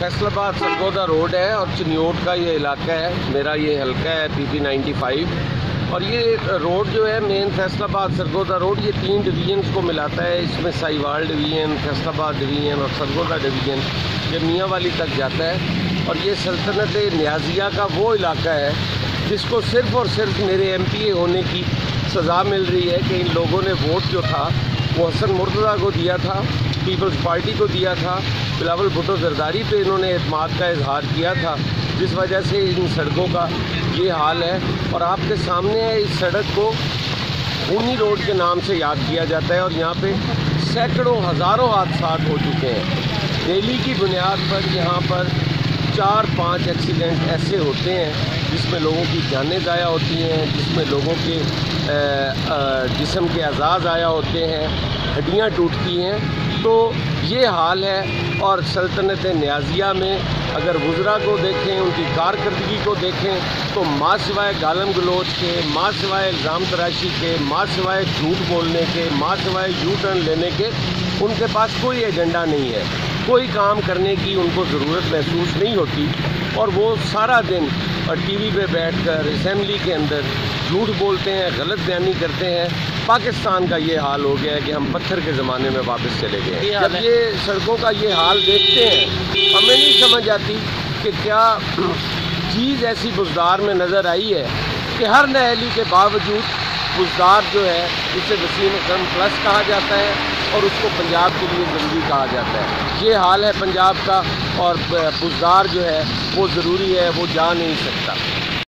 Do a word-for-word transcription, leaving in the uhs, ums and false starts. Faisalabad Sargodha road है और चिन्योट का ये इलाका है, मेरा ये हल्का है पीपी नाइन्टी फाइव। और ये रोड जो है मेन फैसलाबाद सरगोधा रोड, ये तीन डिवीजन्स को मिलाता है। इसमें साइवाल डिवीजन, फैसलाबाद डिवीजन और सरगोधा डिवीजन, ये मियांवाली तक जाता है। और ये सल्तनत न्याजिया का वो इलाका है जिसको सिर्फ़ और सिर्फ मेरे एम पी ए होने की सज़ा मिल रही है कि इन लोगों ने वोट जो था वो हसन मुर्तज़ा को दिया था, पीपल्स पार्टी को दिया था, बिलावल भुट्टो जरदारी पे इन्होंने एतमाद का इजहार किया था, जिस वजह से इन सड़कों का ये हाल है। और आपके सामने है, इस सड़क को खूनी रोड के नाम से याद किया जाता है और यहाँ पे सैकड़ों हज़ारों हादसा हो चुके हैं। डेली की बुनियाद पर यहाँ पर चार पाँच एक्सीडेंट ऐसे होते हैं जिसमें लोगों की जानें ज़ाया होती हैं, जिसमें लोगों के जिस्म के अज़ा ज़ाया होते हैं, हड्डियाँ टूटती हैं। तो ये हाल है। और सल्तनत न्याजिया में अगर वुज़रा को देखें, उनकी कारकर्दगी को देखें, तो माँ सिवाय गालम गलोच के, माँ सिवाय इल्ज़ाम तराशी के, माँ सिवाय झूठ बोलने के, माँ सिवाय यू टर्न लेने के, उनके पास कोई एजेंडा नहीं है, कोई काम करने की उनको ज़रूरत महसूस नहीं होती। और वो सारा दिन और टी वी पर बैठ कर असम्बली के अंदर झूठ बोलते हैं, गलत बयानी करते हैं। पाकिस्तान का ये हाल हो गया है कि हम पत्थर के ज़माने में वापस चले गए। जब ये सड़कों का ये हाल देखते हैं, हमें नहीं समझ आती कि क्या चीज़ ऐसी बुज़दार में नज़र आई है कि हर नहली के बावजूद बुज़दार जो है उसे वसीम प्लस कहा जाता है और उसको पंजाब के लिए ज़रूरी कहा जाता है। ये हाल है पंजाब का। और बुज़दार जो है वो ज़रूरी है, वो जा नहीं सकता।